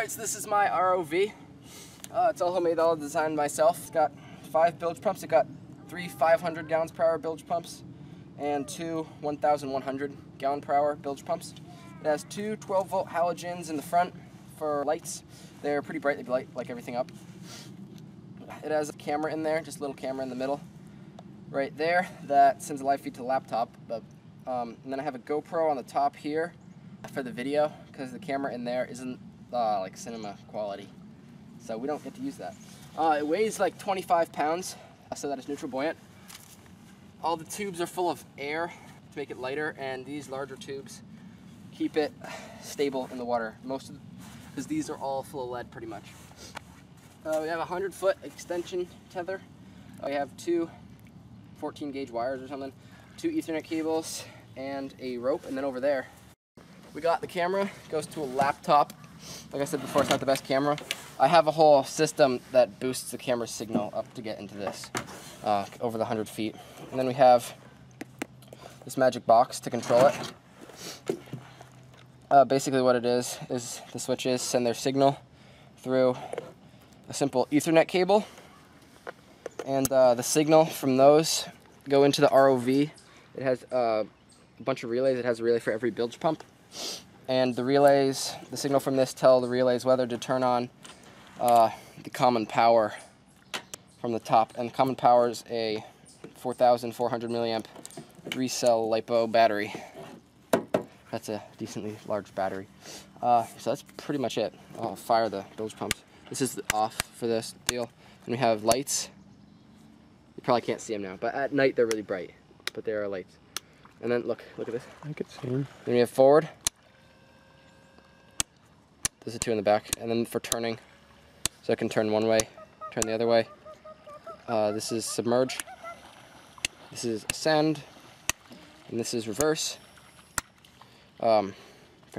Alright, so this is my ROV. It's all homemade, all designed myself. It's got 5 bilge pumps. It got 3 500 gallons per hour bilge pumps and 2 1,100 gallon per hour bilge pumps. It has 2 12 volt halogens in the front for lights. They're pretty bright, they light like everything up. It has a camera in there, just a little camera in the middle right there that sends a live feed to the laptop. And then I have a GoPro on the top here for the video because the camera in there isn't like cinema quality, so we don't get to use that. It weighs like 25 pounds, so that is neutral buoyant. All the tubes are full of air to make it lighter, and these larger tubes keep it stable in the water. Because these are all full of lead pretty much. We have a 100-foot extension tether. We have 2 14-gauge wires or something, 2 Ethernet cables, and a rope. And then over there, we got the camera. It goes to a laptop. Like I said before, it's not the best camera. I have a whole system that boosts the camera signal up to get into this over the 100 feet. And then we have this magic box to control it. Basically what it is the switches send their signal through a simple Ethernet cable. And the signal from those go into the ROV. It has a bunch of relays. It has a relay for every bilge pump. And the relays, the signal from this tell the relays whether to turn on the common power from the top. And the common power is a 4,400 milliamp 3-cell lipo battery. That's a decently large battery. So that's pretty much it. I'll fire the bilge pumps. This is off for this deal. And we have lights. You probably can't see them now, but at night they're really bright. But there are lights. And then look at this. I could see them. Then we have forward. There's a 2 in the back, and then for turning, so I can turn one way, turn the other way. This is submerge, this is ascend, and this is reverse. Pretty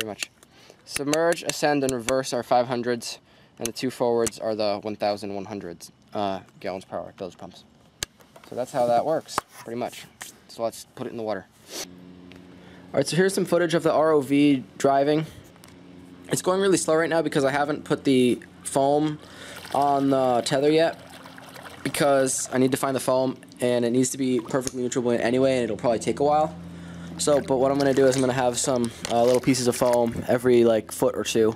much. Submerge, ascend, and reverse are 500s, and the 2 forwards are the 1,100 gallons per hour bilge pumps. So that's how that works, pretty much. So let's put it in the water. Alright, so here's some footage of the ROV driving. It's going really slow right now because I haven't put the foam on the tether yet because I need to find the foam and it needs to be perfectly neutral buoyant anyway, and it'll probably take a while. So, but what I'm going to do is I'm going to have some little pieces of foam every like foot or 2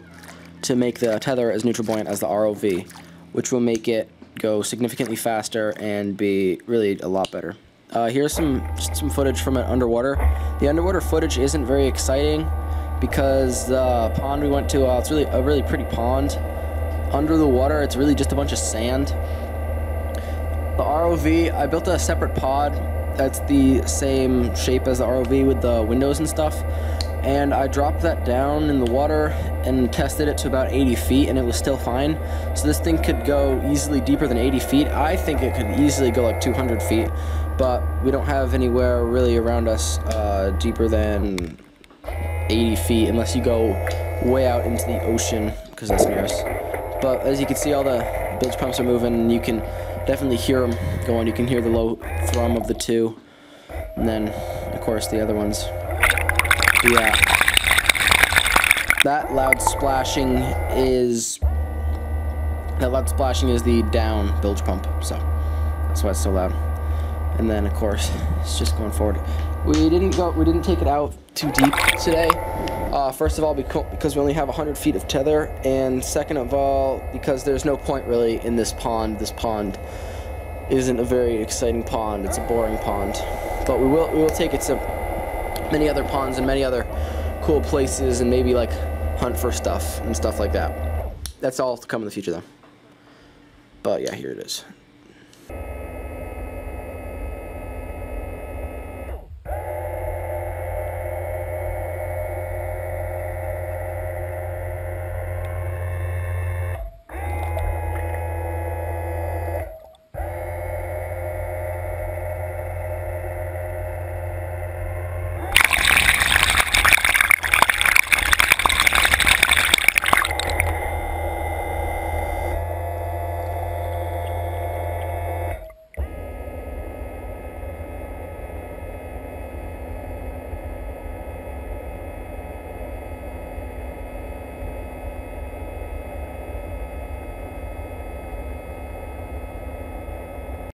to make the tether as neutral buoyant as the ROV, which will make it go significantly faster and be really a lot better. Here's some footage from it underwater. The underwater footage isn't very exciting, because the pond we went to, it's really a really pretty pond. Under the water, it's really just a bunch of sand. The ROV, I built a separate pod that's the same shape as the ROV with the windows and stuff. And I dropped that down in the water and tested it to about 80 feet and it was still fine. So this thing could go easily deeper than 80 feet. I think it could easily go like 200 feet, but we don't have anywhere really around us deeper than 80 feet unless you go way out into the ocean because that's nearest. But as you can see, all the bilge pumps are moving and you can definitely hear them going. You can hear the low thrum of the 2 and then of course the other ones. But yeah, that loud splashing is the down bilge pump, so that's why it's so loud. And then of course it's just going forward. We didn't take it out too deep today. First of all, because we only have 100 feet of tether, and second of all, because there's no point really in this pond. This pond isn't a very exciting pond. It's a boring pond. But we will take it to many other ponds and many other cool places, and maybe like hunt for stuff and stuff like that. That's all to come in the future though. But yeah, here it is.